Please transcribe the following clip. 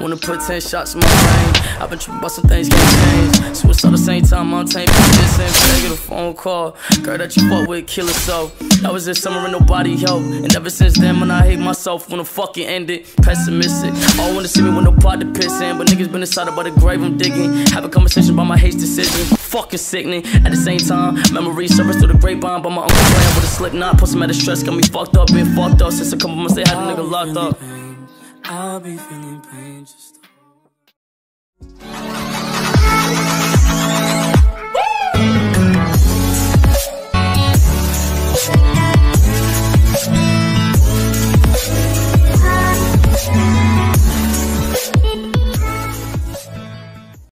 Wanna put 10 shots in my brain. I've been tripping about some things can't change. Switch all the same time, I'm tamed. This ain't fair, get a phone call. Girl that you fuck with, kill herself. That was this summer and nobody helped. And ever since then, when I hate myself, wanna fucking end it, pessimistic. All wanna see me with no pot to piss in, but niggas been inside about the grave I'm digging. Have a conversation about my hate decision. Fucking sickening. At the same time, memories surface through the grapevine. But my uncle playing with a slip knot. Post some out of stress, got me fucked up. Been fucked up since a couple months, they had a nigga locked up. I'll be feeling pain just